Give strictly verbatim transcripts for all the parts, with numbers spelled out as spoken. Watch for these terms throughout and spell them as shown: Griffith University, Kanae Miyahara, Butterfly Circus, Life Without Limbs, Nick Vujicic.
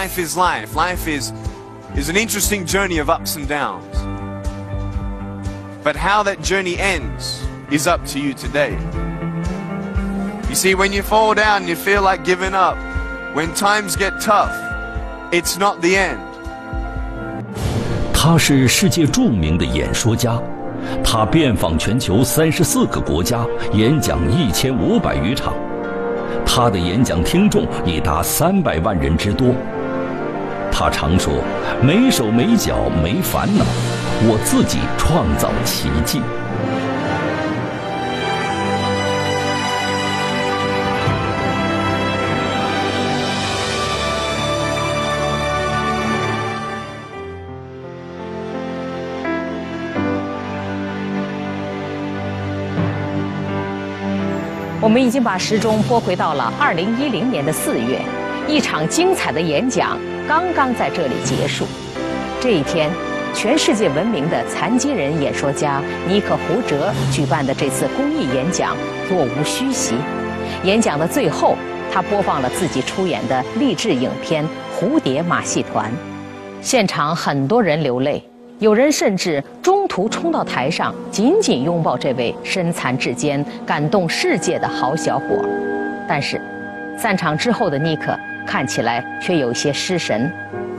Life is life. Life is, is an interesting journey of ups and downs. But how that journey ends is up to you today. You see, when you fall down and you feel like giving up, when times get tough, it's not the end. 他是世界著名的演说家，他遍访全球三十四个国家，演讲一千五百余场，他的演讲听众已达三百万人之多。 他常说：“没手没脚没烦恼，我自己创造奇迹。” We have turned the clock back to two thousand eleven. 一场精彩的演讲刚刚在这里结束。这一天，全世界闻名的残疾人演说家尼克·胡哲举办的这次公益演讲座无虚席。演讲的最后，他播放了自己出演的励志影片《蝴蝶马戏团》。现场很多人流泪，有人甚至中途冲到台上，紧紧拥抱这位身残志坚、感动世界的好小伙。但是，散场之后的尼克 看起来却有些失神，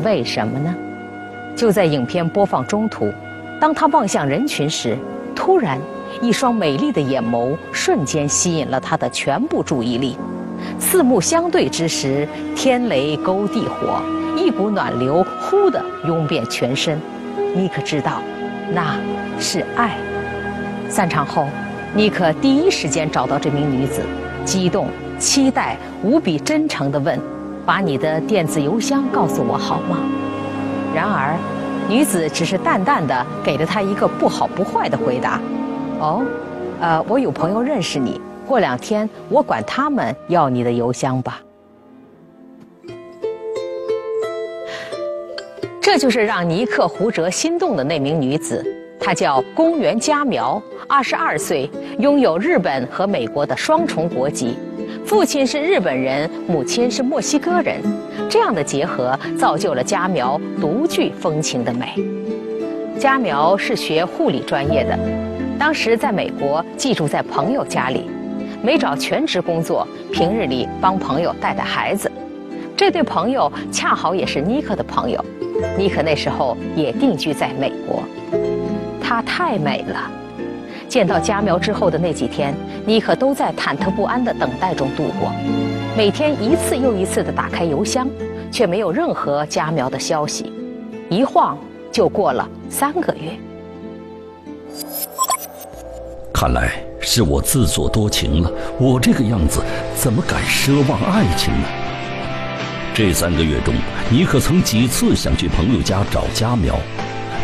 为什么呢？就在影片播放中途，当他望向人群时，突然一双美丽的眼眸瞬间吸引了他的全部注意力。四目相对之时，天雷勾地火，一股暖流忽地涌遍全身。尼克知道，那是爱。散场后，尼克第一时间找到这名女子，激动、期待、无比真诚地问： 把你的电子邮箱告诉我好吗？然而，女子只是淡淡的给了他一个不好不坏的回答：“哦，呃，我有朋友认识你，过两天我管他们要你的邮箱吧。”这就是让尼克·胡哲心动的那名女子，她叫宫原佳苗，二十二岁，拥有日本和美国的双重国籍。 父亲是日本人，母亲是墨西哥人，这样的结合造就了佳苗独具风情的美。佳苗是学护理专业的，当时在美国寄住在朋友家里，没找全职工作，平日里帮朋友带带孩子。这对朋友恰好也是尼克的朋友，尼克那时候也定居在美国。她太美了。 见到佳苗之后的那几天，尼克都在忐忑不安的等待中度过，每天一次又一次的打开邮箱，却没有任何佳苗的消息。一晃就过了三个月。看来是我自作多情了，我这个样子怎么敢奢望爱情呢？这三个月中，尼克曾几次想去朋友家找佳苗，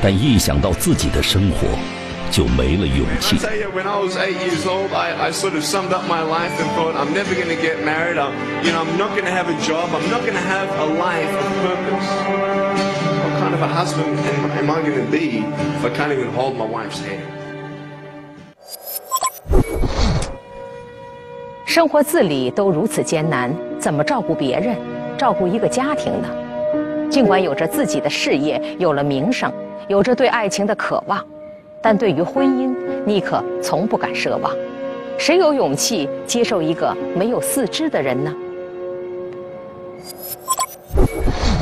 但一想到自己的生活， 就没了勇气。生活自理都如此艰难，怎么照顾别人，照顾一个家庭呢？尽管有着自己的事业，有了名声，有着对爱情的渴望， 但对于婚姻，尼克从不敢奢望。谁有勇气接受一个没有四肢的人呢？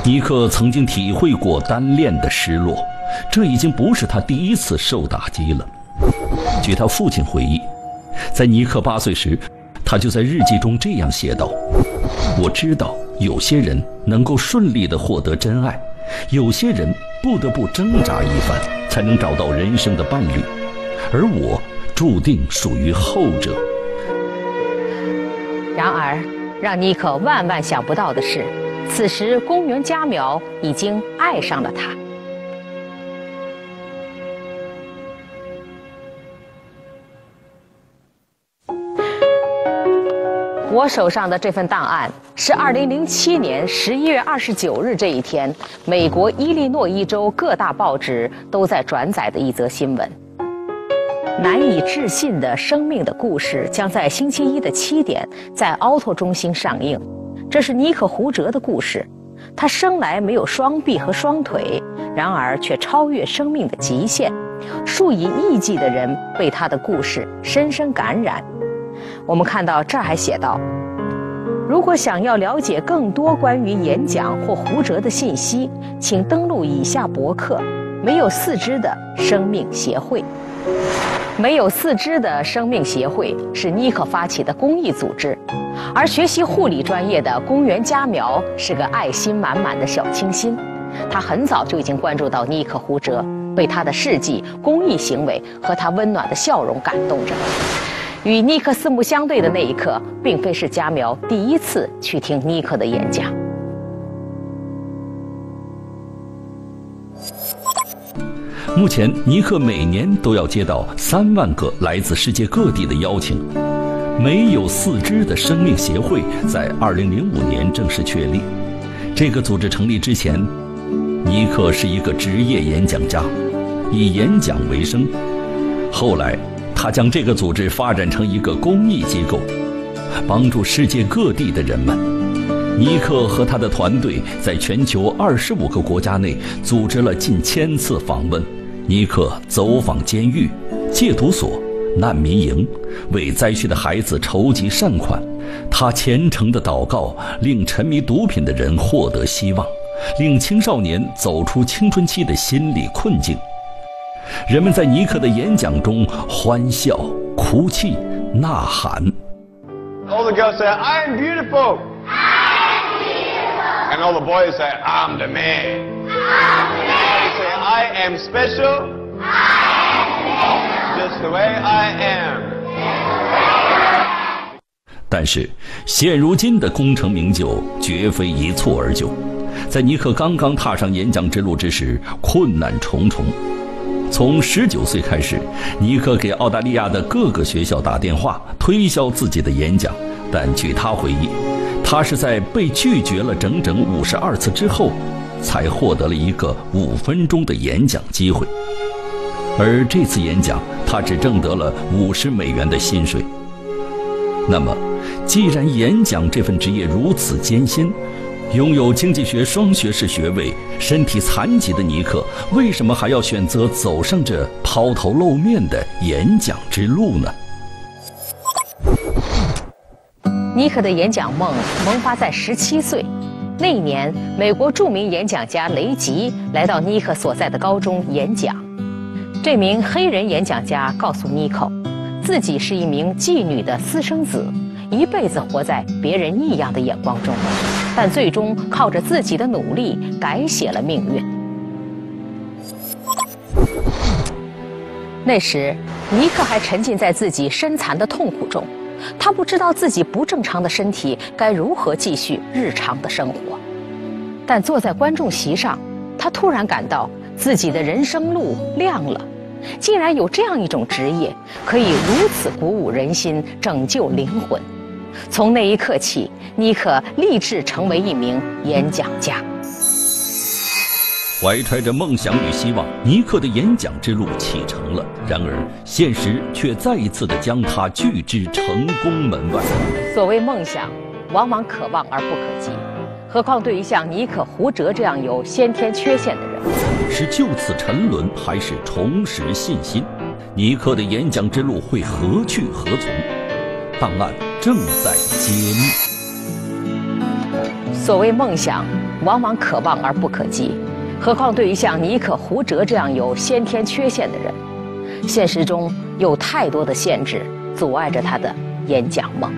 尼克曾经体会过单恋的失落，这已经不是他第一次受打击了。据他父亲回忆，在尼克八岁时，他就在日记中这样写道：“我知道有些人能够顺利地获得真爱，有些人不得不挣扎一番 才能找到人生的伴侣，而我注定属于后者。”然而，让尼克万万想不到的是，此时宫原佳苗已经爱上了他。我手上的这份档案是二零零七年十一月二十九日这一天，美国伊利诺伊州各大报纸都在转载的一则新闻。难以置信的生命的故事将在星期一的七点在凹拓中心上映。这是尼克·胡哲的故事，他生来没有双臂和双腿，然而却超越生命的极限。数以亿计的人被他的故事深深感染。我们看到这儿还写道：如果想要了解更多关于演讲或胡哲的信息，请登录以下博客。没有四肢的生命协会。没有四肢的生命协会是尼克发起的公益组织，而学习护理专业的公园佳苗是个爱心满满的小清新。他很早就已经关注到尼克胡哲，被他的事迹、公益行为和他温暖的笑容感动着。与尼克四目相对的那一刻，并非是佳苗第一次去听尼克的演讲。目前，尼克每年都要接到三万个来自世界各地的邀请。没有四肢的生命协会在二零零五年正式确立。这个组织成立之前，尼克是一个职业演讲家，以演讲为生。后来，他将这个组织发展成一个公益机构，帮助世界各地的人们。尼克和他的团队在全球二十五个国家内组织了近千次访问。尼克走访监狱、戒毒所、难民营，为灾区的孩子筹集善款。他虔诚的祷告令沉迷毒品的人获得希望，令青少年走出青春期的心理困境。人们在尼克的演讲中欢笑、哭泣、呐喊。All the girls say, "I am beautiful." And all the boys say, "I'm the man." I'm the man. They say, "I am special." I am special. Just the way I am. 但是，现如今的功成名就绝非一蹴而就。在尼克刚刚踏上演讲之路之时，困难重重。从十九岁开始，尼克给澳大利亚的各个学校打电话推销自己的演讲，但据他回忆，他是在被拒绝了整整五十二次之后，才获得了一个五分钟的演讲机会。而这次演讲，他只挣得了五十美元的薪水。那么，既然演讲这份职业如此艰辛，拥有经济学双学士学位、身体残疾的尼克，为什么还要选择走上这抛头露面的演讲之路呢？尼克的演讲梦萌发在十七岁，那一年，美国著名演讲家雷吉来到尼克所在的高中演讲。这名黑人演讲家告诉尼克，自己是一名妓女的私生子，一辈子活在别人异样的眼光中。但最终靠着自己的努力改写了命运。那时，尼克还沉浸在自己身残的痛苦中，他不知道自己不正常的身体该如何继续日常的生活。但坐在观众席上，他突然感到自己的人生路亮了，竟然有这样一种职业，可以如此鼓舞人心，拯救灵魂。从那一刻起，尼克立志成为一名演讲家。怀揣着梦想与希望，尼克的演讲之路启程了。然而，现实却再一次地将他拒之成功门外。所谓梦想，往往可望而不可及，何况对于像尼克·胡哲这样有先天缺陷的人，是就此沉沦，还是重拾信心？尼克的演讲之路会何去何从？档案正在揭秘。所谓梦想，往往可望而不可及，何况对于像尼克·胡哲这样有先天缺陷的人，现实中有太多的限制阻碍着他的演讲梦。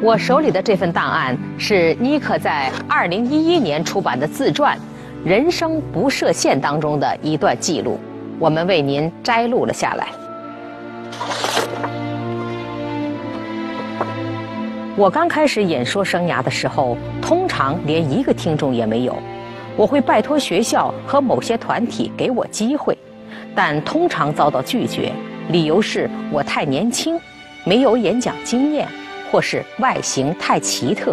我手里的这份档案是尼克在二零一一年出版的自传《人生不设限》当中的一段记录，我们为您摘录了下来。我刚开始演说生涯的时候，通常连一个听众也没有。我会拜托学校和某些团体给我机会，但通常遭到拒绝，理由是我太年轻，没有演讲经验，或是外形太奇特。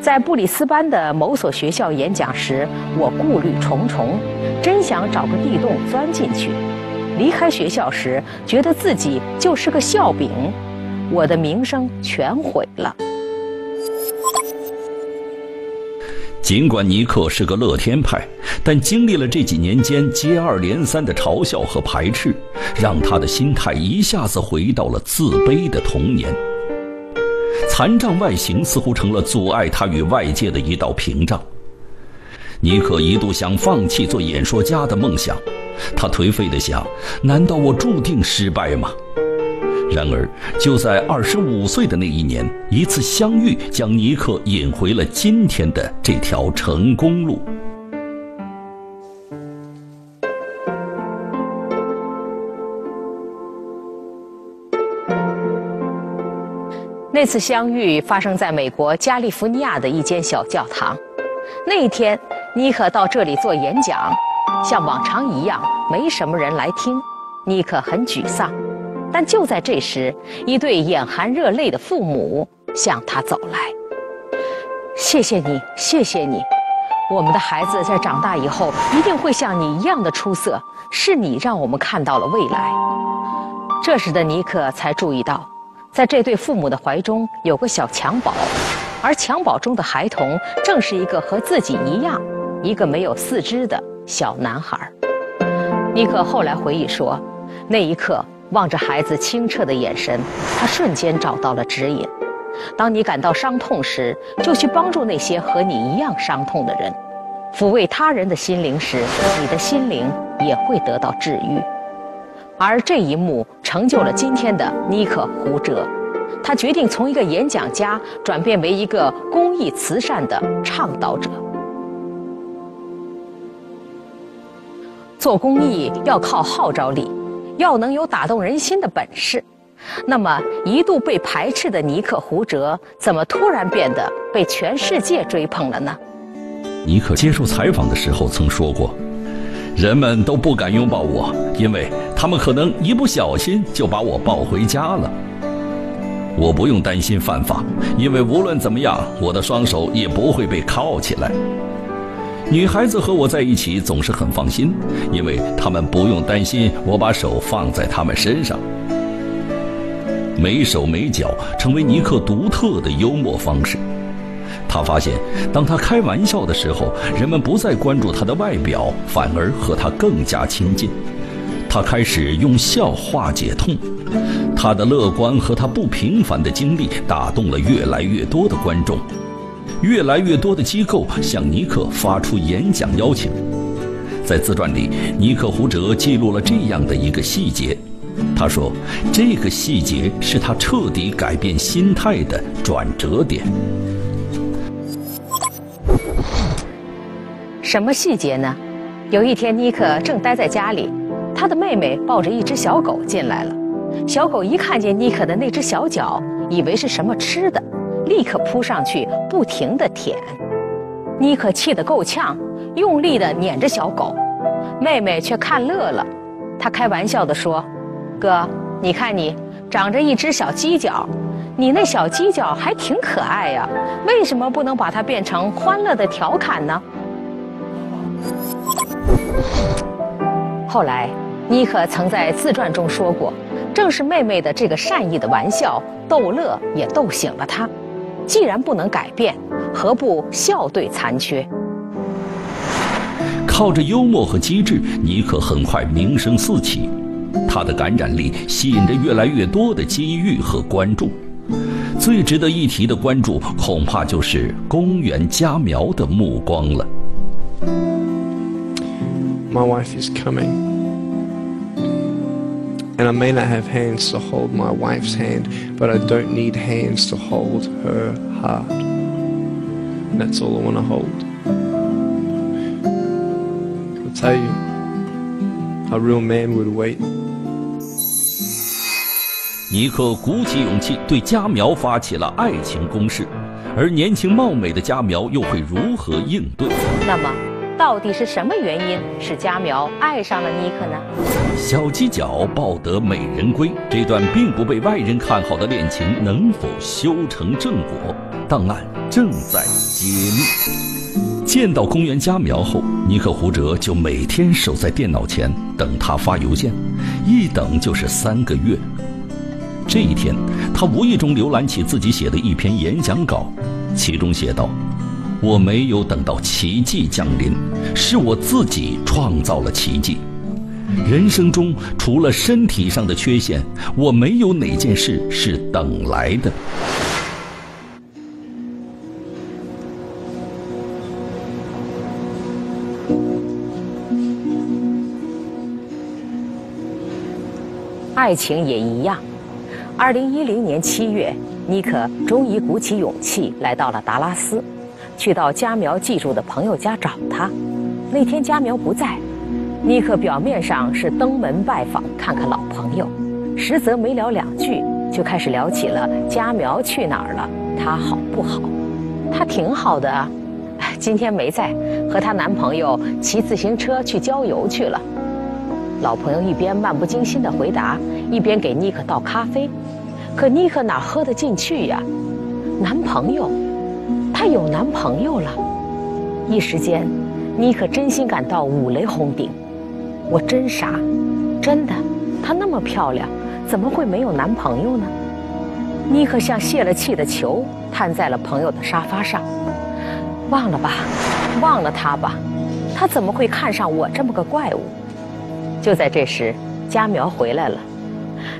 在布里斯班的某所学校演讲时，我顾虑重重，真想找个地洞钻进去。离开学校时，觉得自己就是个笑柄。我的名声全毁了。尽管尼克是个乐天派，但经历了这几年间接二连三的嘲笑和排斥，让他的心态一下子回到了自卑的童年。残障外形似乎成了阻碍他与外界的一道屏障。尼克一度想放弃做演说家的梦想，他颓废地想：难道我注定失败吗？然而，就在二十五岁的那一年，一次相遇将尼克引回了今天的这条成功路。那次相遇发生在美国加利福尼亚的一间小教堂。那一天，尼克到这里做演讲，像往常一样，没什么人来听。尼克很沮丧。但就在这时，一对眼含热泪的父母向他走来。谢谢你，谢谢你，我们的孩子在长大以后一定会像你一样的出色，是你让我们看到了未来。这时的尼克才注意到，在这对父母的怀中有个小襁褓，而襁褓中的孩童正是一个和自己一样，一个没有四肢的小男孩。尼克后来回忆说，那一刻望着孩子清澈的眼神，他瞬间找到了指引。当你感到伤痛时，就去帮助那些和你一样伤痛的人；抚慰他人的心灵时，你的心灵也会得到治愈。而这一幕成就了今天的尼克·胡哲，他决定从一个演讲家转变为一个公益慈善的倡导者。做公益要靠号召力，要能有打动人心的本事。那么一度被排斥的尼克·胡哲怎么突然变得被全世界追捧了呢？尼克接受采访的时候曾说过，人们都不敢拥抱我，因为他们可能一不小心就把我抱回家了。我不用担心犯法，因为无论怎么样，我的双手也不会被铐起来。女孩子和我在一起总是很放心，因为她们不用担心我把手放在她们身上。没手没脚成为尼克独特的幽默方式。他发现，当他开玩笑的时候，人们不再关注他的外表，反而和他更加亲近。他开始用笑化解痛，他的乐观和他不平凡的经历打动了越来越多的观众。越来越多的机构向尼克发出演讲邀请。在自传里，尼克·胡哲记录了这样的一个细节。他说，这个细节是他彻底改变心态的转折点。什么细节呢？有一天，尼克正待在家里，他的妹妹抱着一只小狗进来了。小狗一看见尼克的那只小脚，以为是什么吃的，立刻扑上去，不停地舔。尼克气得够呛，用力地撵着小狗，妹妹却看乐了。她开玩笑地说：“哥，你看你长着一只小犄角，你那小犄角还挺可爱呀，为什么不能把它变成欢乐的调侃呢？”后来，尼克曾在自传中说过，正是妹妹的这个善意的玩笑逗乐，也逗醒了他。既然不能改变，何不笑对残缺？靠着幽默和机智，尼克很快名声四起。他的感染力吸引着越来越多的机遇和关注。最值得一提的关注，恐怕就是公园家苗的目光了。My wife is coming, and I may not have hands to hold my wife's hand, but I don't need hands to hold her heart. And that's all I want to hold. I'll tell you, a real man would wait. 尼克鼓起勇气对家苗发起了爱情攻势，而年轻貌美的家苗又会如何应对？那么，到底是什么原因使家苗爱上了尼克呢？小犄角抱得美人归，这段并不被外人看好的恋情能否修成正果？档案正在揭秘。见到公园家苗后，尼克·胡哲就每天守在电脑前等他发邮件，一等就是三个月。这一天，他无意中浏览起自己写的一篇演讲稿，其中写道：我没有等到奇迹降临，是我自己创造了奇迹。人生中除了身体上的缺陷，我没有哪件事是等来的。爱情也一样。二零一零年七月，妮可终于鼓起勇气来到了达拉斯，去到佳苗寄住的朋友家找他。那天佳苗不在，妮可表面上是登门拜访看看老朋友，实则没聊两句就开始聊起了佳苗去哪儿了，他好不好？他挺好的啊，今天没在，和她男朋友骑自行车去郊游去了。老朋友一边漫不经心地回答，一边给妮可倒咖啡，可妮可哪喝得进去呀？男朋友，她有男朋友了。一时间，妮可真心感到五雷轰顶。我真傻，真的，她那么漂亮，怎么会没有男朋友呢？妮可像泄了气的球，瘫在了朋友的沙发上。忘了吧，忘了她吧，她怎么会看上我这么个怪物？就在这时，佳苗回来了。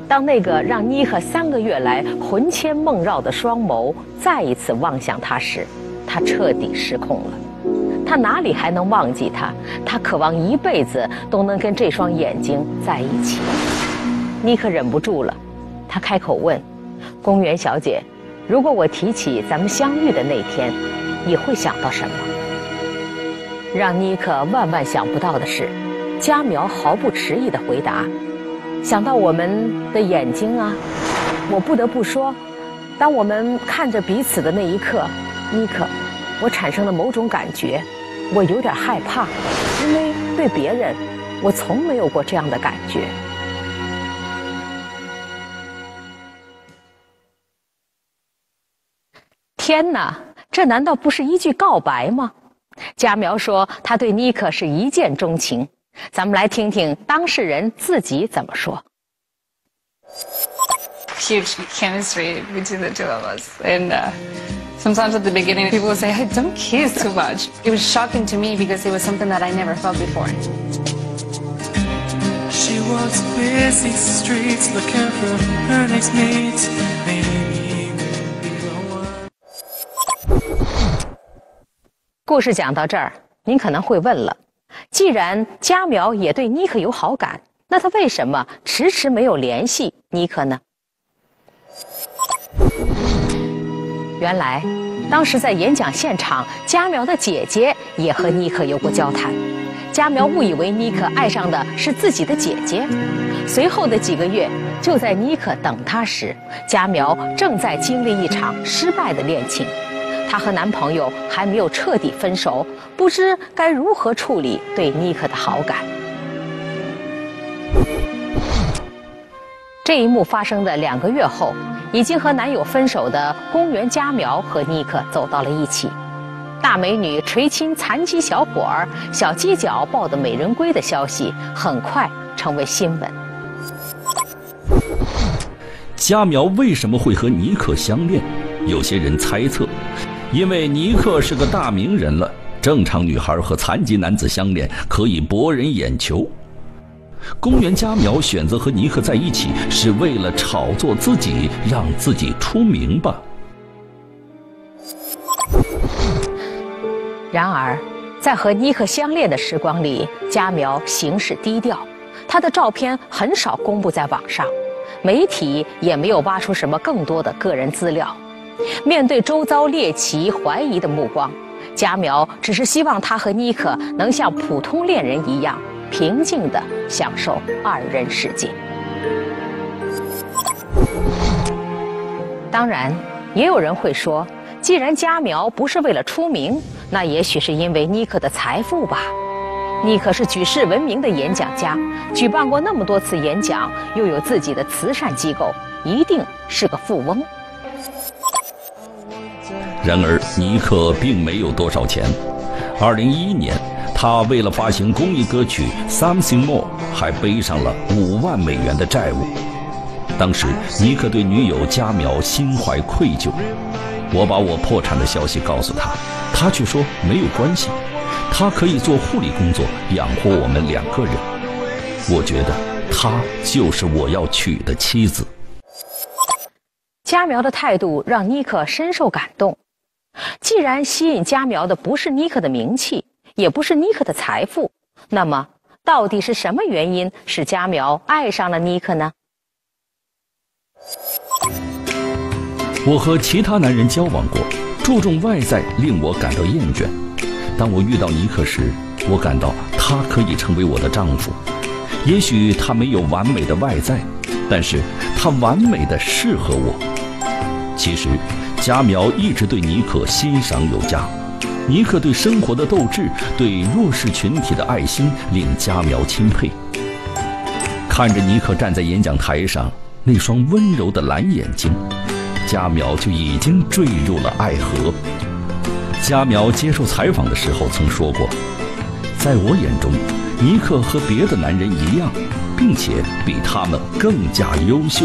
当那个让妮可三个月来魂牵梦绕的双眸再一次望向她时，她彻底失控了。她哪里还能忘记他？她渴望一辈子都能跟这双眼睛在一起。妮可忍不住了，她开口问：“公园小姐，如果我提起咱们相遇的那天，你会想到什么？”让妮可万万想不到的是，佳苗毫不迟疑地回答：“想到我们的眼睛啊！”我不得不说，当我们看着彼此的那一刻，妮可，我产生了某种感觉，我有点害怕，因为对别人，我从没有过这样的感觉。天哪，这难道不是一句告白吗？佳苗说，他对妮可是一见钟情。咱们来听听当事人自己怎么说。Huge chemistry between the two of us, and uh, sometimes at the beginning people would say, "Hey, don't kiss too much." It was shocking to me because it was something that I never felt before. She walks busy streets looking for her next mate. Maybe be the one. 故事讲到这儿，您可能会问了。既然佳苗也对妮可有好感，那他为什么迟迟没有联系妮可呢？原来，当时在演讲现场，佳苗的姐姐也和妮可有过交谈。佳苗误以为妮可爱上的是自己的姐姐。随后的几个月，就在妮可等他时，佳苗正在经历一场失败的恋情。她和男朋友还没有彻底分手，不知该如何处理对妮可的好感。这一幕发生的两个月后，已经和男友分手的公园佳苗和妮可走到了一起。大美女垂亲残疾小伙儿、小鸡脚抱的美人归的消息很快成为新闻。佳苗为什么会和妮可相恋？有些人猜测，因为尼克是个大名人了，正常女孩和残疾男子相恋可以博人眼球。公园佳苗选择和尼克在一起，是为了炒作自己，让自己出名吧。然而，在和尼克相恋的时光里，佳苗行事低调，她的照片很少公布在网上，媒体也没有挖出什么更多的个人资料。面对周遭猎奇怀疑的目光，佳苗只是希望他和妮可能像普通恋人一样，平静地享受二人世界。当然，也有人会说，既然佳苗不是为了出名，那也许是因为妮可的财富吧。妮可是举世闻名的演讲家，举办过那么多次演讲，又有自己的慈善机构，一定是个富翁。然而，尼克并没有多少钱。二零一一年，他为了发行公益歌曲《Something More》，还背上了五万美元的债务。当时，尼克对女友佳苗心怀愧疚。我把我破产的消息告诉他，他却说没有关系，他可以做护理工作，养活我们两个人。我觉得她就是我要娶的妻子。佳苗的态度让尼克深受感动。既然吸引佳苗的不是尼克的名气，也不是尼克的财富，那么到底是什么原因使佳苗爱上了尼克呢？我和其他男人交往过，注重外在令我感到厌倦。当我遇到尼克时，我感到他可以成为我的丈夫。也许他没有完美的外在，但是他完美的适合我。其实佳苗一直对尼克欣赏有加，尼克对生活的斗志，对弱势群体的爱心令佳苗钦佩。看着尼克站在演讲台上那双温柔的蓝眼睛，佳苗就已经坠入了爱河。佳苗接受采访的时候曾说过，在我眼中尼克和别的男人一样，并且比他们更加优秀。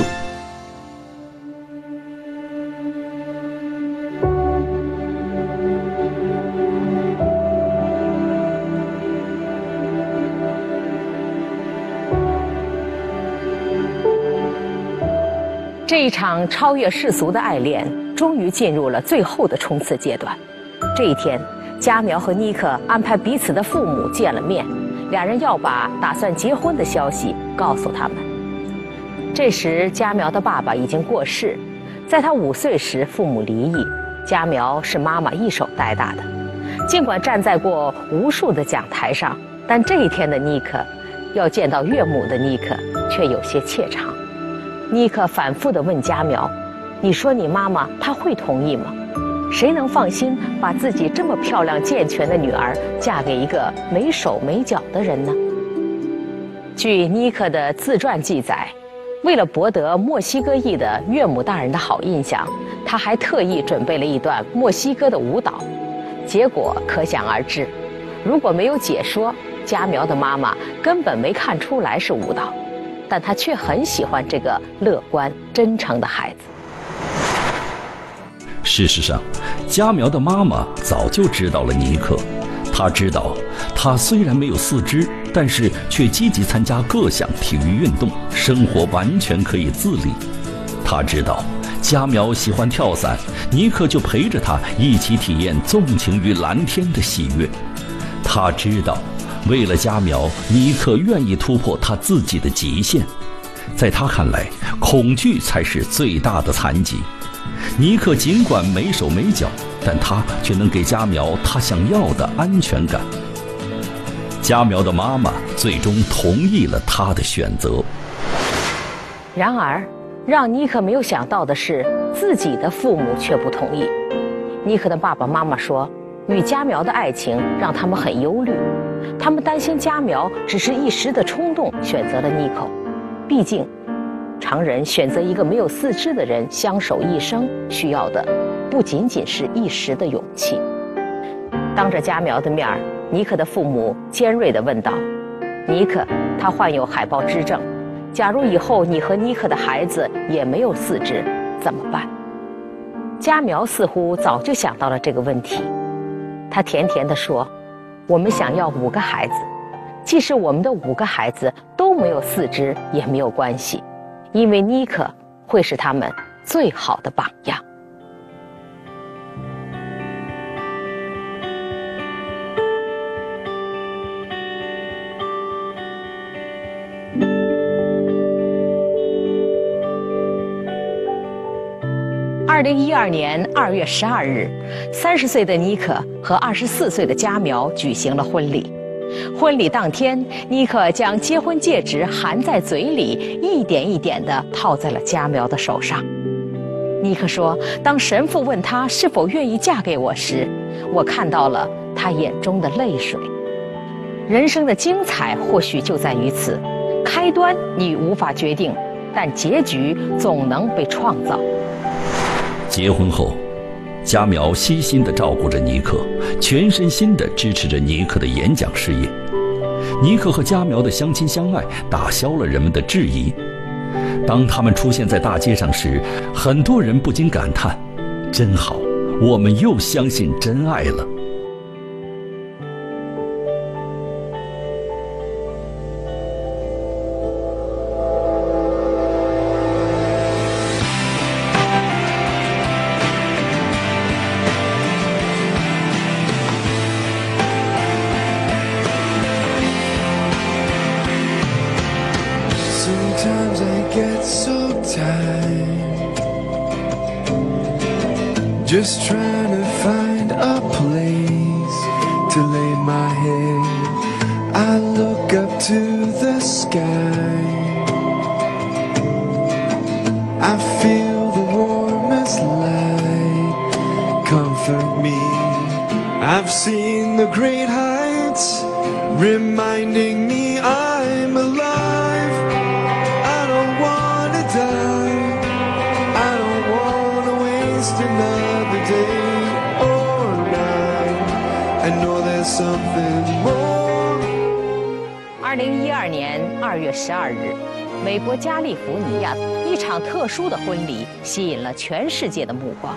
这一场超越世俗的爱恋终于进入了最后的冲刺阶段。这一天，佳苗和尼克安排彼此的父母见了面，两人要把打算结婚的消息告诉他们。这时佳苗的爸爸已经过世，在他五岁时父母离异，佳苗是妈妈一手带大的。尽管站在过无数的讲台上，但这一天的尼克要见到岳母的尼克却有些怯场。尼克反复地问佳苗，你说你妈妈她会同意吗？谁能放心把自己这么漂亮健全的女儿嫁给一个没手没脚的人呢？据尼克的自传记载，为了博得墨西哥裔的岳母大人的好印象，他还特意准备了一段墨西哥的舞蹈。结果可想而知，如果没有解说，佳苗的妈妈根本没看出来是舞蹈，但她却很喜欢这个乐观真诚的孩子。事实上，佳苗的妈妈早就知道了尼克，她知道他虽然没有四肢，但是却积极参加各项体育运动，生活完全可以自理。她知道佳苗喜欢跳伞，尼克就陪着她一起体验纵情于蓝天的喜悦。她知道为了佳苗，尼克愿意突破他自己的极限。在她看来，恐惧才是最大的残疾。尼克尽管没手没脚，但他却能给佳苗他想要的安全感。佳苗的妈妈最终同意了他的选择。然而，让尼克没有想到的是，自己的父母却不同意。尼克的爸爸妈妈说，与佳苗的爱情让他们很忧虑，他们担心佳苗只是一时的冲动选择了尼克，毕竟常人选择一个没有四肢的人相守一生，需要的不仅仅是一时的勇气。当着佳苗的面，尼克的父母尖锐地问道，尼克，他患有海豹肢症，假如以后你和尼克的孩子也没有四肢怎么办？佳苗似乎早就想到了这个问题，她甜甜地说，我们想要五个孩子，即使我们的五个孩子都没有四肢也没有关系，因为尼克会是他们最好的榜样。二零一二年二月十二日，三十岁的尼克和二十四岁的佳苗举行了婚礼。婚礼当天，尼克将结婚戒指含在嘴里，一点一点地套在了佳苗的手上。尼克说，当神父问他是否愿意嫁给我时，我看到了他眼中的泪水。人生的精彩或许就在于此，开端你无法决定，但结局总能被创造。结婚后，佳苗悉心地照顾着尼克，全身心地支持着尼克的演讲事业。尼克和佳苗的相亲相爱打消了人们的质疑。当他们出现在大街上时，很多人不禁感叹，真好，我们又相信真爱了。get so tired, just trying to find a place to lay my head. I look up to the sky, I feel the warmest light comfort me. I've seen the great heights, reminding me I'm alive. I don't wanna die, I don't wanna waste another day or night. I know there's something more.二零一二年二月十二日，美国加利福尼亚一场特殊的婚礼吸引了全世界的目光。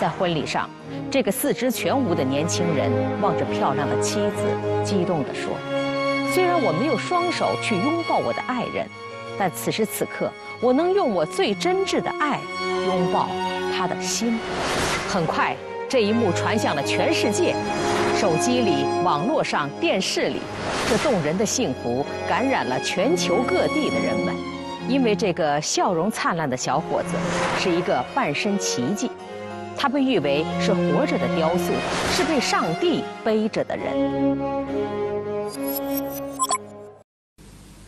在婚礼上，这个四肢全无的年轻人望着漂亮的妻子，激动地说：“虽然我没有双手去拥抱我的爱人，但此时此刻，我能用我最真挚的爱拥抱他的心。”很快，这一幕传向了全世界，手机里、网络上、电视里，这动人的幸福感染了全球各地的人们，因为这个笑容灿烂的小伙子是一个半身奇迹。他被誉为是活着的雕塑，是被上帝背着的人。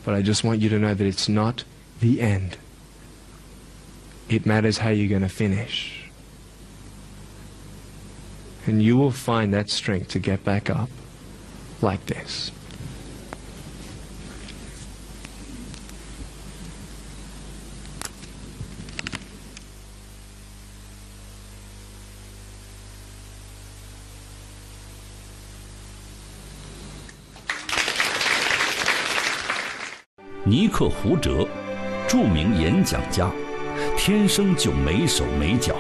But I just want you to know that it's not the end. It matters how you're going to finish. And you will find that strength to get back up like this.尼克·胡哲，著名演讲家，天生就没手没脚，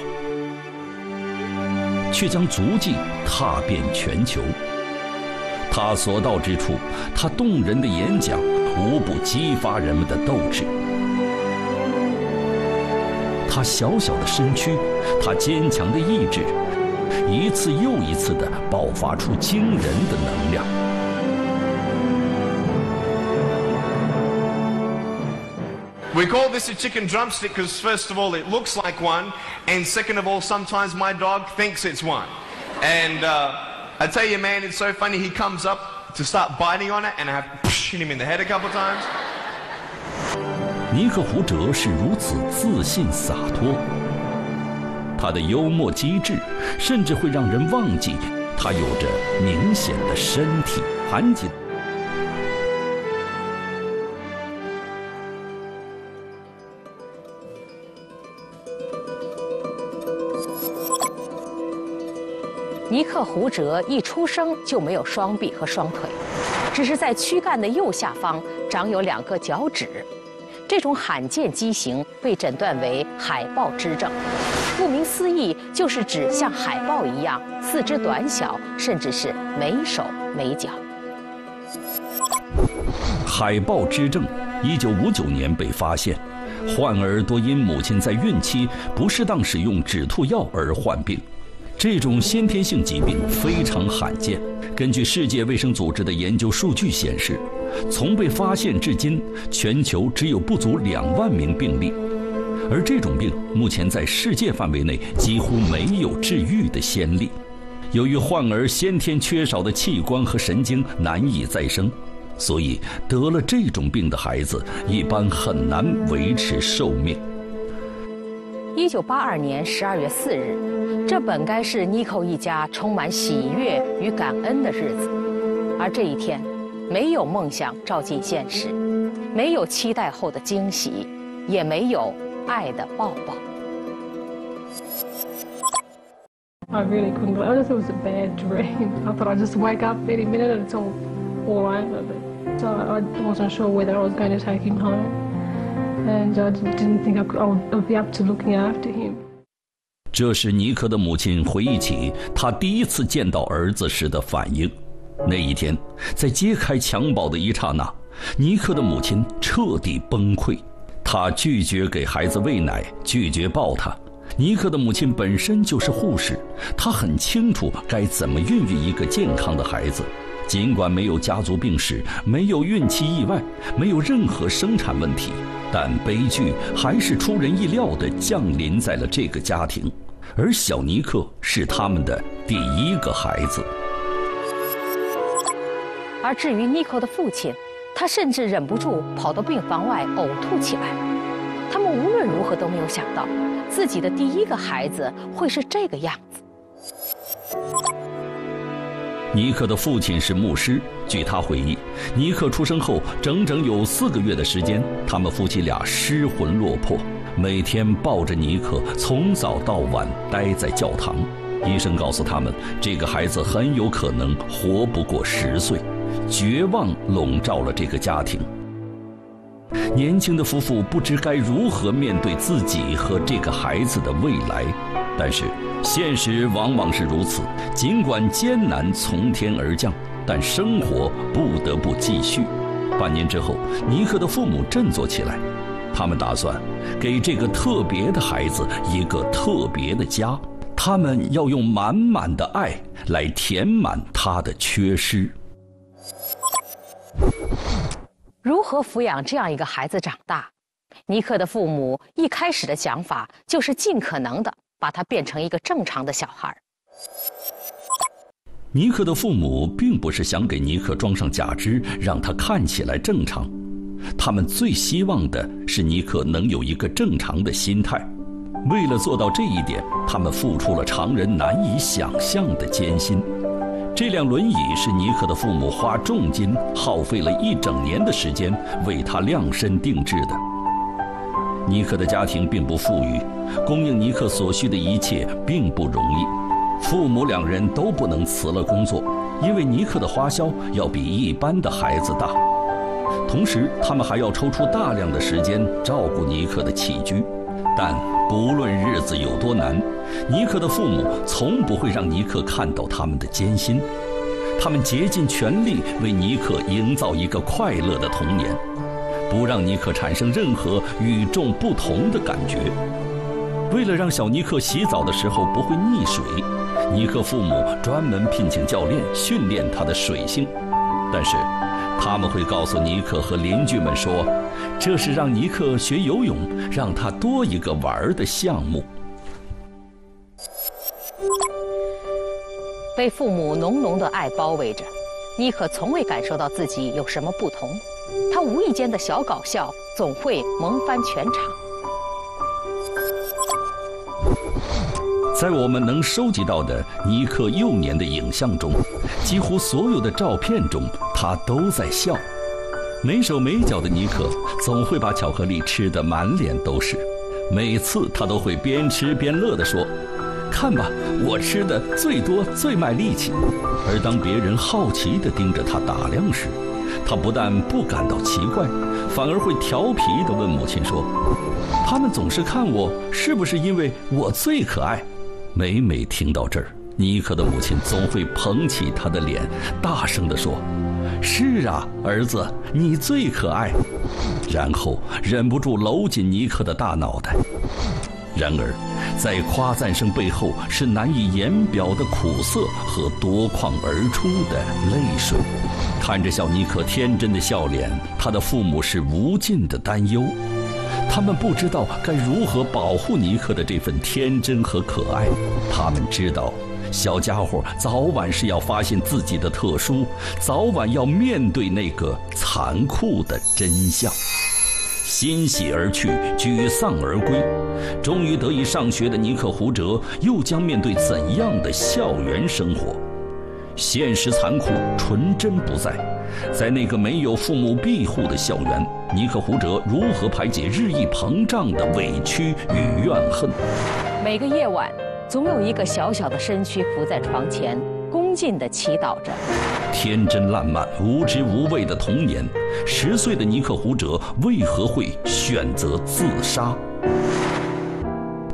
却将足迹踏遍全球。他所到之处，他动人的演讲无不激发人们的斗志。他小小的身躯，他坚强的意志，一次又一次地爆发出惊人的能量。We call this a chicken drumstick because, first of all, it looks like one, and second of all, sometimes my dog thinks it's one. And uh, I tell you, man, it's so funny. He comes up to start biting on it, and I have hit him in the head a couple times. 尼克·胡哲是如此自信洒脱，他的幽默机智甚至会让人忘记他有着明显的身体残疾。尼克·胡哲一出生就没有双臂和双腿，只是在躯干的右下方长有两个脚趾。这种罕见畸形被诊断为海豹肢症，顾名思义，就是指像海豹一样四肢短小，甚至是没手没脚。海豹肢症一九五九年被发现，患儿多因母亲在孕期不适当使用止吐药而患病。这种先天性疾病非常罕见。根据世界卫生组织的研究数据显示，从被发现至今，全球只有不足两万名病例，而这种病目前在世界范围内几乎没有治愈的先例。由于患儿先天缺少的器官和神经难以再生，所以得了这种病的孩子一般很难维持寿命。一九八二年十二月四日，这本该是尼克一家充满喜悦与感恩的日子，而这一天，没有梦想照进现实，没有期待后的惊喜，也没有爱的抱抱。I really couldn't. I just thought it was a bad dream. I thought I'd just wake up any minute and it's all all over. But so I wasn't sure whether I was going to take him home. And I didn't think I would be up to looking after him. 这时，尼克的母亲回忆起他第一次见到儿子时的反应。那一天，在揭开襁褓的一刹那，尼克的母亲彻底崩溃。她拒绝给孩子喂奶，拒绝抱他。尼克的母亲本身就是护士，她很清楚该怎么孕育一个健康的孩子，尽管没有家族病史，没有孕期意外，没有任何生产问题，但悲剧还是出人意料地降临在了这个家庭。而小尼克是他们的第一个孩子。而至于尼克的父亲，他甚至忍不住跑到病房外呕吐起来。他们无论如何都没有想到，自己的第一个孩子会是这个样子。尼克的父亲是牧师。据他回忆，尼克出生后整整有四个月的时间，他们夫妻俩失魂落魄，每天抱着尼克从早到晚待在教堂。医生告诉他们，这个孩子很有可能活不过十岁。绝望笼罩了这个家庭。年轻的夫妇不知该如何面对自己和这个孩子的未来，但是现实往往是如此，尽管艰难从天而降，但生活不得不继续。半年之后，尼克的父母振作起来，他们打算给这个特别的孩子一个特别的家，他们要用满满的爱来填满他的缺失。如何抚养这样一个孩子长大？尼克的父母一开始的想法就是尽可能的把他变成一个正常的小孩。尼克的父母并不是想给尼克装上假肢，让他看起来正常，他们最希望的是尼克能有一个正常的心态。为了做到这一点，他们付出了常人难以想象的艰辛。这辆轮椅是尼克的父母花重金，耗费了一整年的时间为他量身定制的。尼克的家庭并不富裕，供应尼克所需的一切并不容易。父母两人都不能辞了工作，因为尼克的花销要比一般的孩子大。同时，他们还要抽出大量的时间照顾尼克的起居。但不论日子有多难，尼克的父母从不会让尼克看到他们的艰辛，他们竭尽全力为尼克营造一个快乐的童年，不让尼克产生任何与众不同的感觉。为了让小尼克洗澡的时候不会溺水，尼克父母专门聘请教练训练他的水性，但是他们会告诉尼克和邻居们说，这是让尼克学游泳，让他多一个玩的项目。被父母浓浓的爱包围着，尼克从未感受到自己有什么不同，他无意间的小搞笑总会萌翻全场。在我们能收集到的尼克幼年的影像中，几乎所有的照片中，他都在笑。没手没脚的尼克总会把巧克力吃得满脸都是，每次他都会边吃边乐地说，看吧，我吃的最多最卖力气。而当别人好奇地盯着他打量时，他不但不感到奇怪，反而会调皮地问母亲说，他们总是看我，是不是因为我最可爱？每每听到这儿，尼克的母亲总会捧起他的脸，大声地说，是啊，儿子，你最可爱。然后忍不住搂紧尼克的大脑袋。然而，在夸赞声背后是难以言表的苦涩和夺眶而出的泪水。看着小尼克天真的笑脸，他的父母是无尽的担忧。他们不知道该如何保护尼克的这份天真和可爱，他们知道小家伙早晚是要发现自己的特殊，早晚要面对那个残酷的真相。欣喜而去，沮丧而归，终于得以上学的尼克·胡哲又将面对怎样的校园生活？现实残酷，纯真不在。在那个没有父母庇护的校园，尼克·胡哲如何排解日益膨胀的委屈与怨恨？每个夜晚，总有一个小小的身躯伏在床前，恭敬地祈祷着。天真烂漫、无知无畏的童年，十岁的尼克·胡哲为何会选择自杀？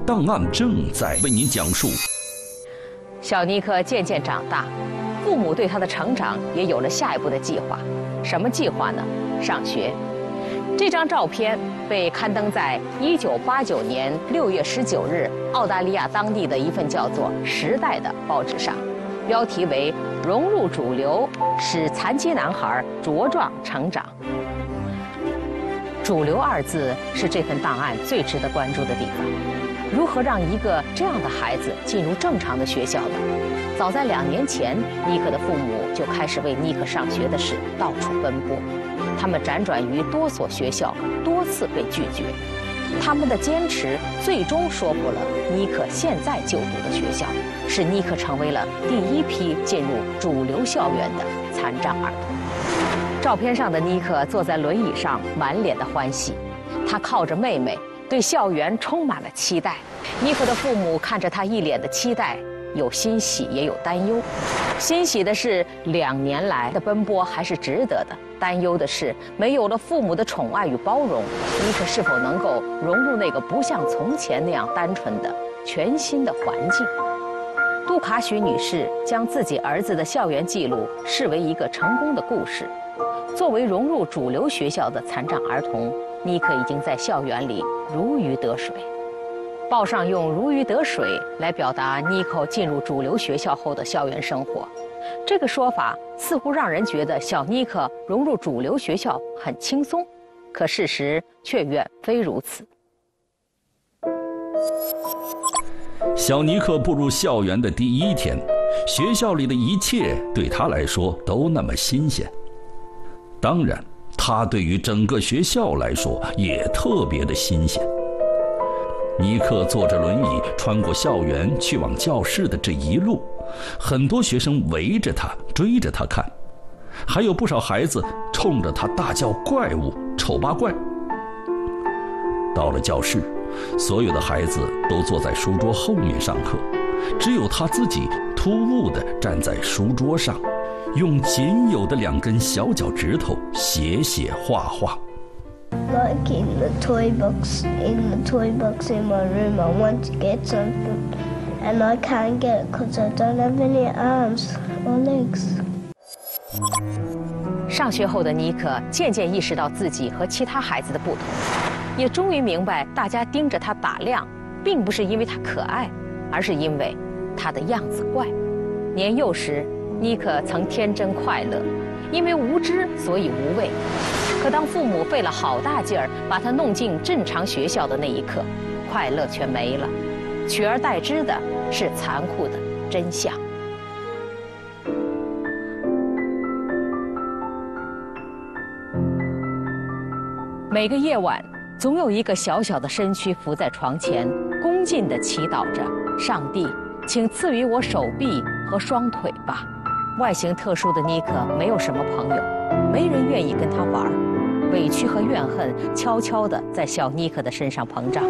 档案正在为您讲述。小尼克渐渐长大，父母对他的成长也有了下一步的计划。什么计划呢？上学。这张照片被刊登在一九八九年六月十九日澳大利亚当地的一份叫做《时代》的报纸上，标题为融入主流，使残疾男孩茁壮成长。主流二字是这份档案最值得关注的地方。如何让一个这样的孩子进入正常的学校呢？早在两年前，尼克的父母就开始为尼克上学的事到处奔波，他们辗转于多所学校，多次被拒绝。 他们的坚持最终说服了尼克现在就读的学校，使尼克成为了第一批进入主流校园的残障儿童。照片上的尼克坐在轮椅上，满脸的欢喜，他靠着妹妹，对校园充满了期待。尼克的父母看着他一脸的期待，有欣喜也有担忧。欣喜的是，两年来的奔波还是值得的。 担忧的是，没有了父母的宠爱与包容，尼克是否能够融入那个不像从前那样单纯的全新的环境？杜卡许女士将自己儿子的校园记录视为一个成功的故事。作为融入主流学校的残障儿童，尼克已经在校园里如鱼得水。报上用“如鱼得水”来表达尼克进入主流学校后的校园生活。 这个说法似乎让人觉得小尼克融入主流学校很轻松，可事实却远非如此。小尼克步入校园的第一天，学校里的一切对他来说都那么新鲜。当然，他对于整个学校来说也特别的新鲜。尼克坐着轮椅穿过校园，去往教室的这一路。 很多学生围着他，追着他看，还有不少孩子冲着他大叫“怪物”“丑八怪”。到了教室，所有的孩子都坐在书桌后面上课，只有他自己突兀地站在书桌上，用仅有的两根小脚趾头写写画画。 Like in the toy box, in the toy box in my room, I want to get something. And I can't get it because I don't have any arms or legs. 上学后的尼克渐渐意识到自己和其他孩子的不同，也终于明白，大家盯着他打量，并不是因为他可爱，而是因为他的样子怪。年幼时，尼克曾天真快乐，因为无知所以无畏。可当父母费了好大劲儿把他弄进正常学校的那一刻，快乐却没了。 取而代之的是残酷的真相。每个夜晚，总有一个小小的身躯伏在床前，恭敬地祈祷着：“上帝，请赐予我手臂和双腿吧。”外形特殊的尼克没有什么朋友，没人愿意跟他玩儿。 委屈和怨恨悄悄地在小尼克的身上膨胀。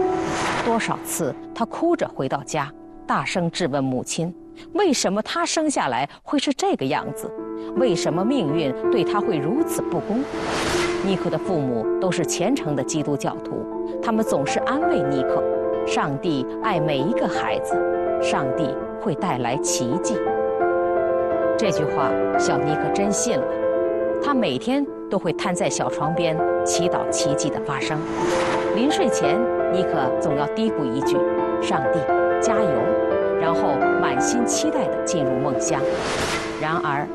多少次，他哭着回到家，大声质问母亲：“为什么他生下来会是这个样子？为什么命运对他会如此不公？”尼克的父母都是虔诚的基督教徒，他们总是安慰尼克：“上帝爱每一个孩子，上帝会带来奇迹。”这句话，小尼克真信了。他每天 都会瘫在小床边祈祷奇迹的发生。临睡前，尼克总要嘀咕一句：“上帝，加油！”然后满心期待地进入梦乡。然而，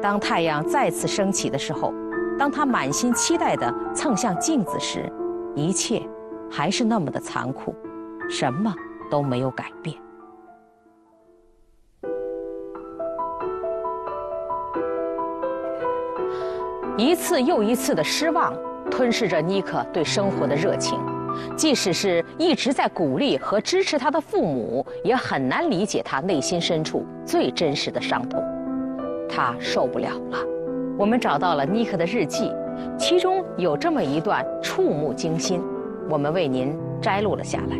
当太阳再次升起的时候，当他满心期待地蹭向镜子时，一切还是那么的残酷，什么都没有改变。 一次又一次的失望吞噬着尼克对生活的热情，即使是一直在鼓励和支持他的父母，也很难理解他内心深处最真实的伤痛。他受不了了。我们找到了尼克的日记，其中有这么一段触目惊心，我们为您摘录了下来。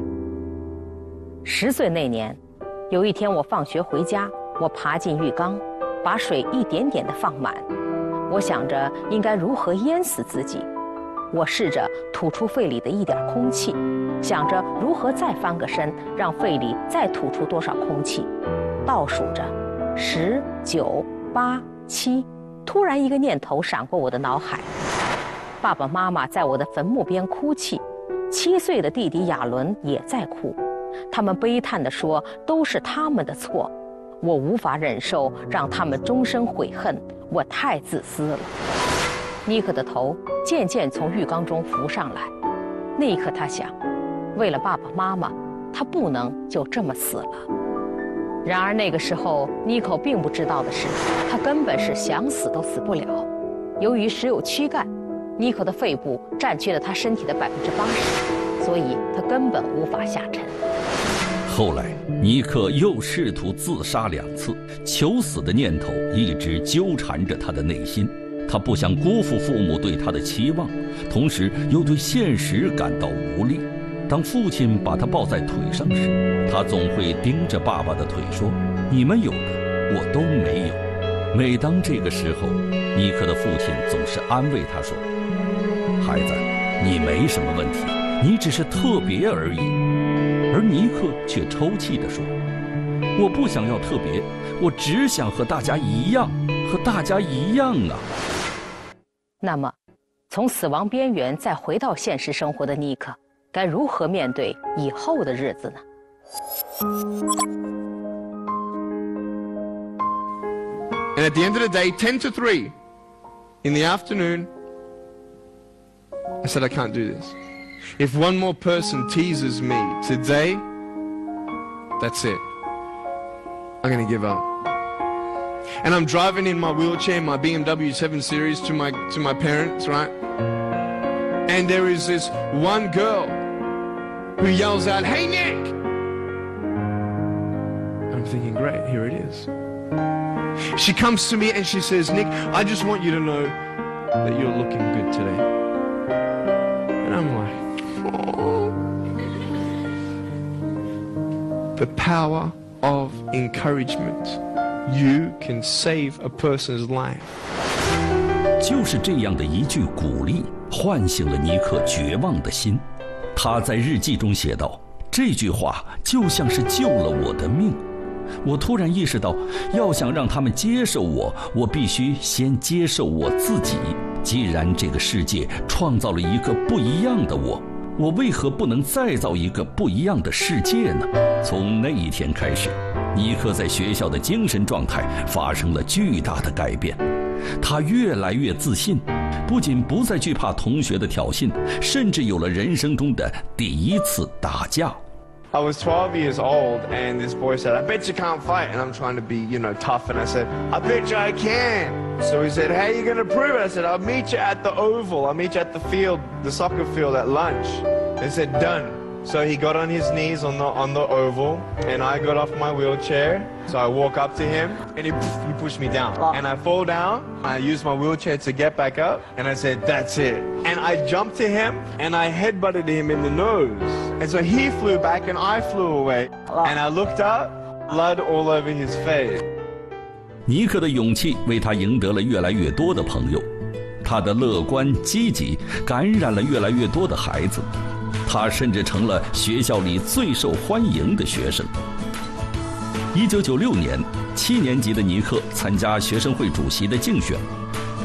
十岁那年，有一天我放学回家，我爬进浴缸，把水一点点地放满。 我想着应该如何淹死自己，我试着吐出肺里的一点空气，想着如何再翻个身，让肺里再吐出多少空气，倒数着，十九八七。突然，一个念头闪过我的脑海：爸爸妈妈在我的坟墓边哭泣，七岁的弟弟亚伦也在哭，他们悲叹地说：“都是他们的错。”我无法忍受让他们终身悔恨，我太自私了。尼克的头渐渐从浴缸中浮上来，那一刻他想，为了爸爸妈妈，他不能就这么死了。然而那个时候，尼克并不知道的是，他根本是想死都死不了。由于只有躯干，尼克的肺部占据了他身体的百分之八十，所以他根本无法下沉。 后来，尼克又试图自杀两次，求死的念头一直纠缠着他的内心。他不想辜负父母对他的期望，同时又对现实感到无力。当父亲把他抱在腿上时，他总会盯着爸爸的腿说：“你们有的，我都没有。”每当这个时候，尼克的父亲总是安慰他说：“孩子，你没什么问题，你只是特别而已。” 而尼克却抽泣地说：“我不想要特别，我只想和大家一样，和大家一样啊。”那么，从死亡边缘再回到现实生活的尼克，该如何面对以后的日子呢？And at the end of the day, ten to three, in the afternoon, I said I can't do this. If one more person teases me today, that's it. I'm going to give up. And I'm driving in my wheelchair, my B M W seven series to my, to my parents, right? And there is this one girl who yells out, "Hey, Nick!" And I'm thinking, great, here it is. She comes to me and she says, "Nick, I just want you to know that you're looking good today." And I'm like, oh. The power of encouragement. You can save a person's life. 就是这样的一句鼓励，唤醒了尼克绝望的心。他在日记中写道：“这句话就像是救了我的命。我突然意识到，要想让他们接受我，我必须先接受我自己。既然这个世界创造了一个不一样的我。” 我为何不能再造一个不一样的世界呢？从那一天开始，尼克在学校的精神状态发生了巨大的改变。他越来越自信，不仅不再惧怕同学的挑衅，甚至有了人生中的第一次打架。I was twelve years old, and this boy said, "I bet you can't fight." And I'm trying to be, you know, tough, and I said, "I bet you I can." So he said, "How are you going to prove it?" I said, "I'll meet you at the Oval. I'll meet you at the field, the soccer field at lunch." They said, "Done." So he got on his knees on the, on the Oval, and I got off my wheelchair. So I walk up to him, and he, he pushed me down. And I fall down. I used my wheelchair to get back up, and I said, "That's it." And I jumped to him, and I headbutted him in the nose. And so he flew back, and I flew away. And I looked up, blood all over his face. 尼克的勇气为他赢得了越来越多的朋友，他的乐观积极感染了越来越多的孩子，他甚至成了学校里最受欢迎的学生。一九九六年，七年级的尼克参加学生会主席的竞选，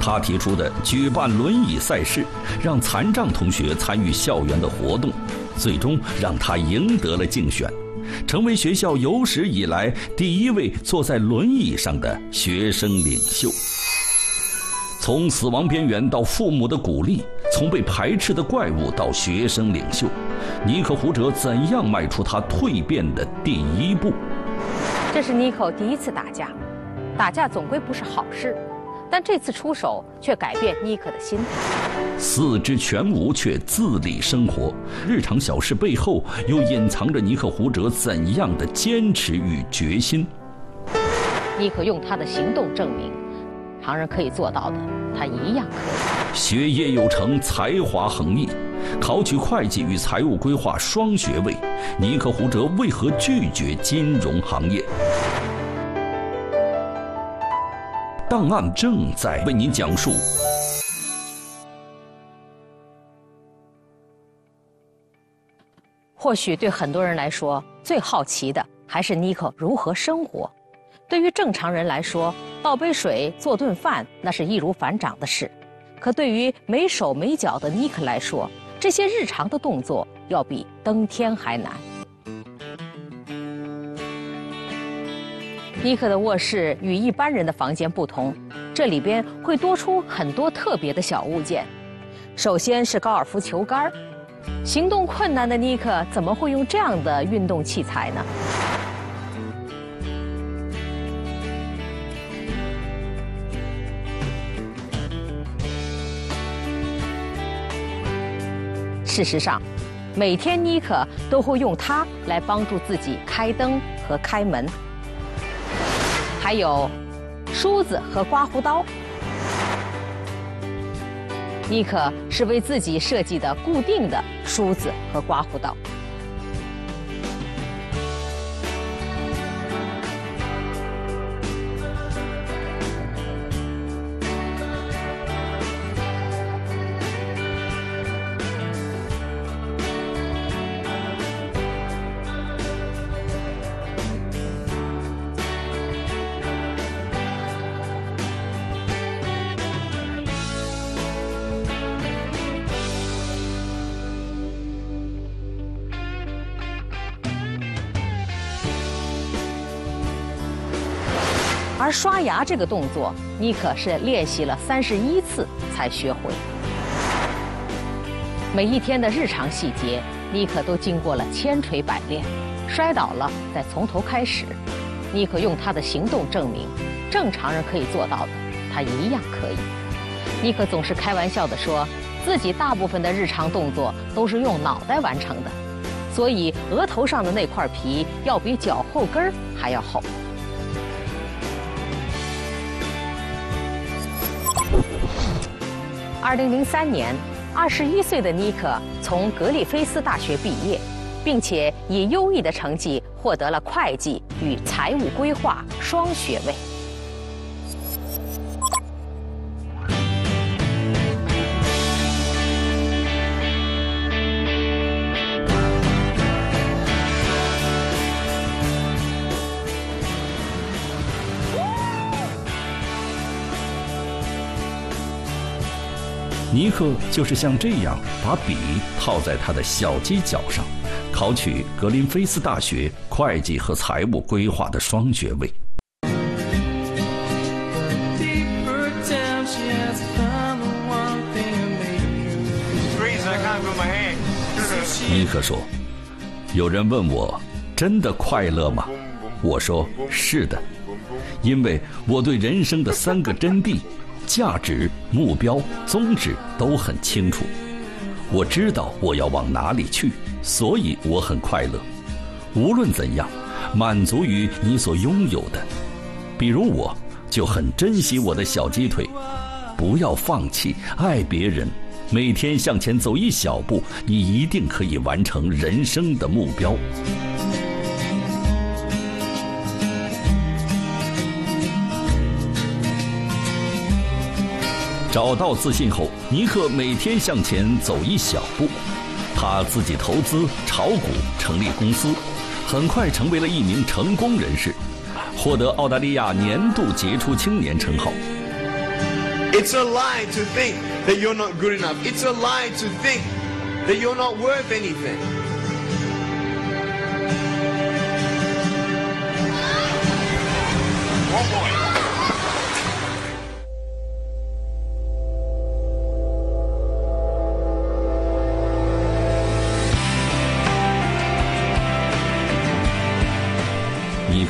他提出的举办轮椅赛事，让残障同学参与校园的活动，最终让他赢得了竞选。 成为学校有史以来第一位坐在轮椅上的学生领袖。从死亡边缘到父母的鼓励，从被排斥的怪物到学生领袖，尼克·胡哲怎样迈出他蜕变的第一步？这是尼克第一次打架，打架总归不是好事，但这次出手却改变尼克的心态。 四肢全无却自理生活，日常小事背后又隐藏着尼克·胡哲怎样的坚持与决心？尼克用他的行动证明，常人可以做到的，他一样可以。学业有成，才华横溢，考取会计与财务规划双学位，尼克·胡哲为何拒绝金融行业？ 档案正在为您讲述。 或许对很多人来说，最好奇的还是尼克如何生活。对于正常人来说，倒杯水、做顿饭，那是易如反掌的事。可对于没手没脚的尼克来说，这些日常的动作要比登天还难。尼克的卧室与一般人的房间不同，这里边会多出很多特别的小物件。首先是高尔夫球杆，行动困难的尼克怎么会用这样的运动器材呢？ 事实上，每天尼克都会用它来帮助自己开灯和开门，还有梳子和刮胡刀。尼克是为自己设计的固定的梳子和刮胡刀。而刷牙这个动作，尼克是练习了三十一次才学会。每一天的日常细节，尼克都经过了千锤百炼，摔倒了再从头开始。尼克用他的行动证明，正常人可以做到的，他一样可以。尼克总是开玩笑地说，自己大部分的日常动作都是用脑袋完成的，所以额头上的那块皮要比脚后跟儿还要厚。 二零零三年，二十一岁的尼克从格利菲斯大学毕业，并且以优异的成绩获得了会计与财务规划双学位。尼克就是像这样把笔套在他的小犄角上，考取格林菲斯大学会计和财务规划的双学位。尼克说：“有人问我，真的快乐吗？我说是的，因为我对人生的三个真谛。” 价值、目标、宗旨都很清楚，我知道我要往哪里去，所以我很快乐。无论怎样，满足于你所拥有的。比如，我就很珍惜我的小鸡腿，不要放弃，爱别人，每天向前走一小步，你一定可以完成人生的目标。 找到自信后，尼克每天向前走一小步。他自己投资、炒股、成立公司，很快成为了一名成功人士，获得澳大利亚年度杰出青年称号。It's a lie to think that you're not good enough. It's a lie to think that you're not worth anything.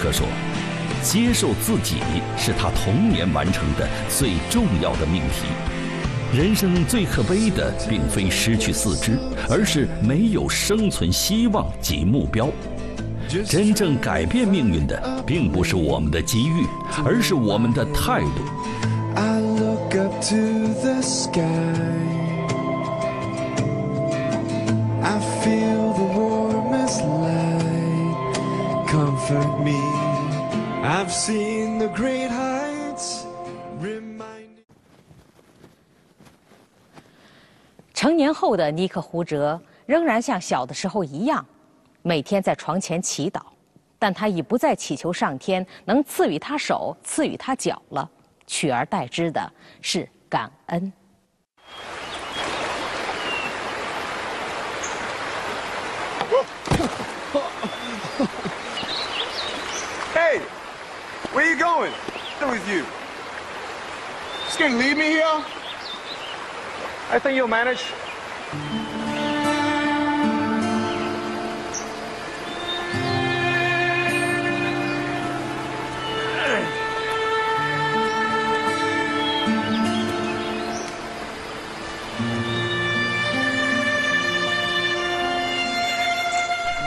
他说：“接受自己是他童年完成的最重要的命题。人生最可悲的，并非失去四肢，而是没有生存希望及目标。真正改变命运的，并不是我们的机遇，而是我们的态度。” I look up to the sky. I feel the warmest light. Comfort me. I've seen the great heights. Remind me. 成年后的尼克·胡哲仍然像小的时候一样，每天在床前祈祷，但他已不再祈求上天能赐予他手、赐予他脚了，取而代之的是感恩。Where you going? What's with you? Just gonna leave me here? I think you'll manage.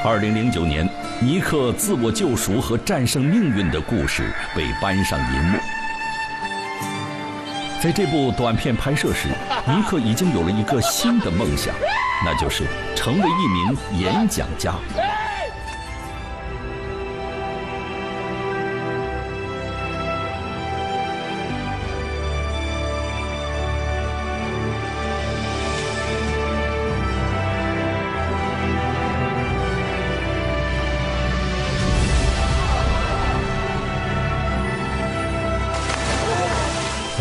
二零零九年，尼克自我救赎和战胜命运的故事被搬上银幕。在这部短片拍摄时，尼克已经有了一个新的梦想，那就是成为一名演讲家。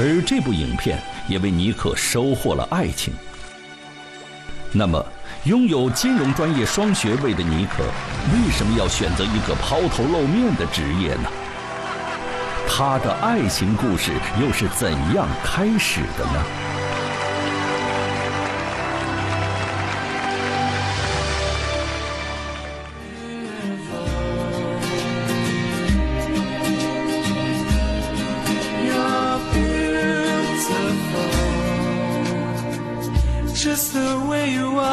而这部影片也为尼克收获了爱情。那么，拥有金融专业双学位的尼克，为什么要选择一个抛头露面的职业呢？他的爱情故事又是怎样开始的呢？Just the way you are.